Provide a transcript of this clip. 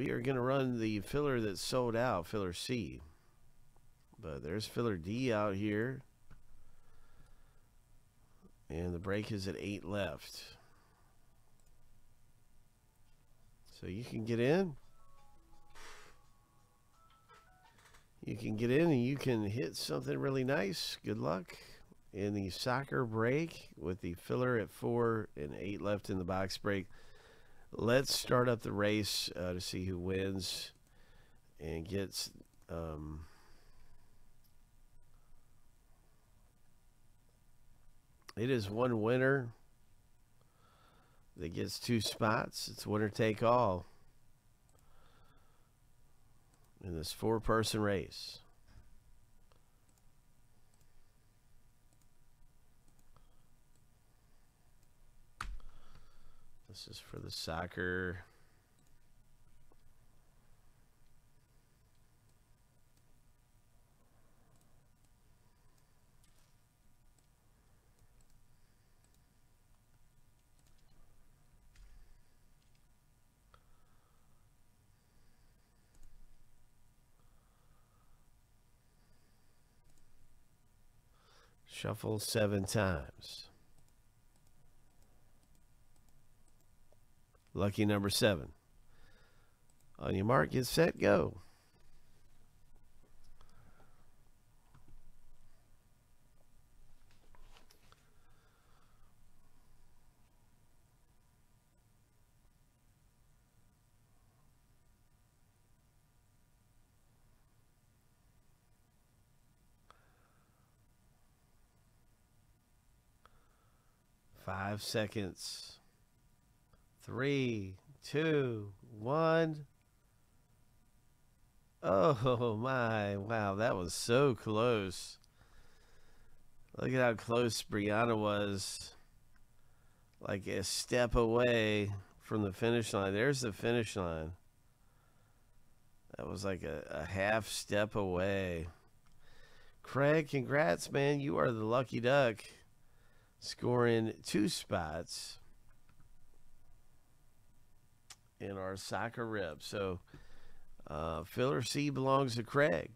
we are going to run the filler that's sold out, filler C. But there's filler D out here. And the break is at 8 left. So you can get in. You can get in and you can hit something really nice. Good luck in the soccer break with the filler at 4 and 8 left in the box break. Let's start up the race to see who wins and gets it is one winner that gets 2 spots. It's winner take all in this 4-person race. This is for the soccer. Shuffle 7 times. Lucky number 7. On your mark, get set, go. Five seconds. 3, 2, 1. Oh my, wow, that was so close. Look at how close Brianna was. Like a step away from the finish line. There's the finish line. That was like a half step away. Craig, congrats, man. You are the lucky duck. Scoring 2 spots in our soccer rib. So filler C belongs to Craig.